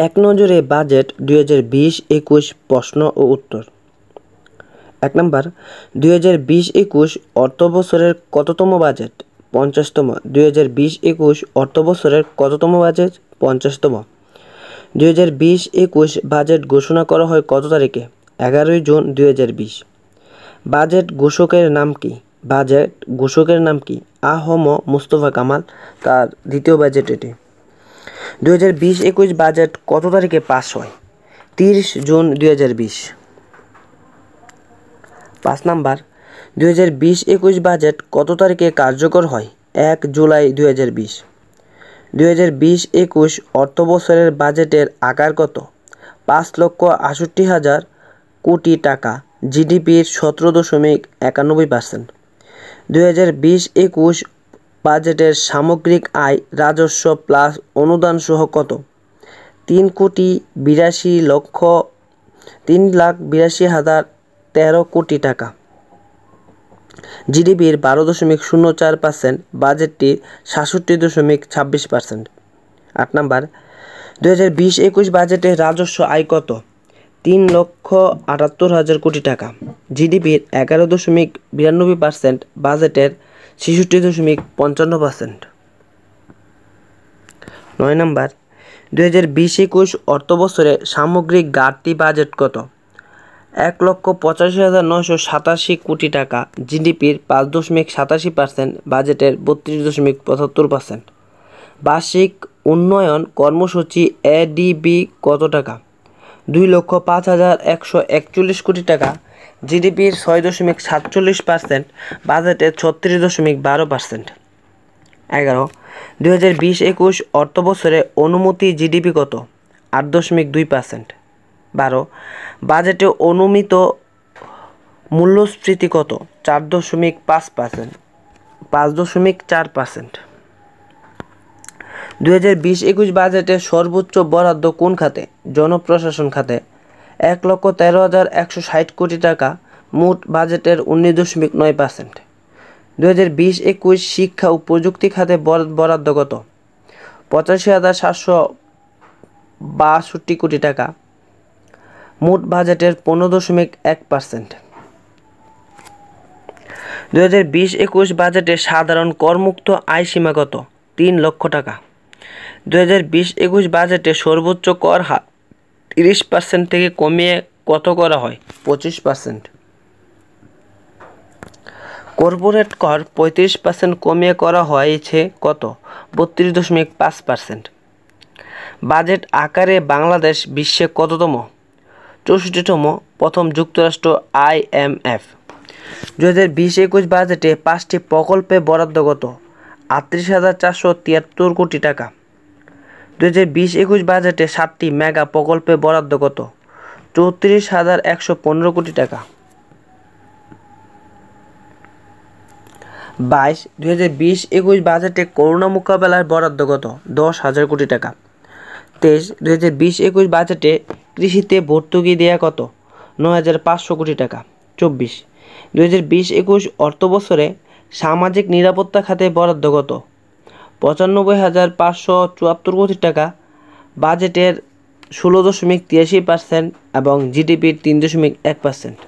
एक नजरे बजेट 2020-21 प्रश्न और उत्तर। एक नम्बर 2020-21 अर्थबछरेर कततम बजेट 50तम। 2020-21 अर्थबछरेर कततम बजेट 50तम। 2020-21 बजेट घोषणा करा हय कत तारिखे 11 जून 2020। बजेट घोषकेर नाम कि? बजेट घोषकेर नाम कि? আ.হ.ম. मुस्तफा কামাল। तार द्वितीय बजेट एटी। 2020-21 बजेट कत तारिखे पास हय 30 जून 2020। पाँच नम्बर 2020-21 बजेट कत तारिखे कार्यकर हय 1 जुलाई 2020। 2020-21 अर्थबछरेर बजेटेर आकार कत 5,68,000 कोटी टाका, জিডিপির 17.91%। 2020-21 बजेटर सामग्रिक आय राजस्व प्लस अनुदान सह कत 3,82,013,000 टाका, जिडिपिर 12.04%। बजेटटी 67.26%। आठ नम्बर 2020-21 बजेटे राजस्व आय कत 3,78,000 कोटी टाका, जिडिपिर 11.92%। बजेटेर 66.55%। नय नम्बर 2020-21 अर्थबछरे सामग्रिक घाटती बजेट कत 1,85,987 कोटी टाका, जिडिपिर 5.87%। बजेटेर 32.75%। वार्षिक उन्नयन कर्मसूची ADB कत टाका 2,05,141 कोटी टाका, जिडिपिर 6.47%। बजेटे 36.12%। 11 2020-21 अर्थबछरे अनुमित जिडिपि कत 8.2%। 12 बजेटे अनुमित मूल्यस्फीति कत 4.5%। 2020-21 बजेटे सर्वोच्च बराद्द कोन खाते? जनप्रशासन खाते 1,13,160 कोटी टाका, मोट बजेटेर 19.9%। 2020-21 शिक्षा और प्रजुक्ति खाते बराद्द कत 85,762 कोटी टाका, मोट बजेटेर 15.1%। 2020-21 बजेटे साधारण करमुक्त आय सीमा कत 3 लाख टाका। 2020-21 बजेटे सर्वोच्च कर हार 30% থেকে কমিয়ে কত করা হয় 25%। কর্পোরেট কর 35% কমিয়ে করা হয়েছে কত 32.5%। বাজেট আকারে বাংলাদেশ বিশ্বে কততম? 64তম, প্রথম যুক্তরাষ্ট্র IMF। 2020-21 বাজেটে 5টি প্রকল্পে বরাদ্দ কত 38,473 কোটি টাকা। 2020-21 बजेटे 7टी मेगा प्रकल्पे बराद्द कत 34,115 कोटी टाका। 22 2020-21 बजेटे करोना मोकाबलार बराद्द कत 10,000 कोटी टाका। 23 2020-21 बजेटे कृषिते भर्तुकी देया कत 9,500 कोटी टाका। 24 2020-21 अर्थबछरे सामाजिक निरापत्ता खाते बराद्द कत 95,574 कोटी टाका, बजेटेर 16.83% और जिडिपिर 3.1%।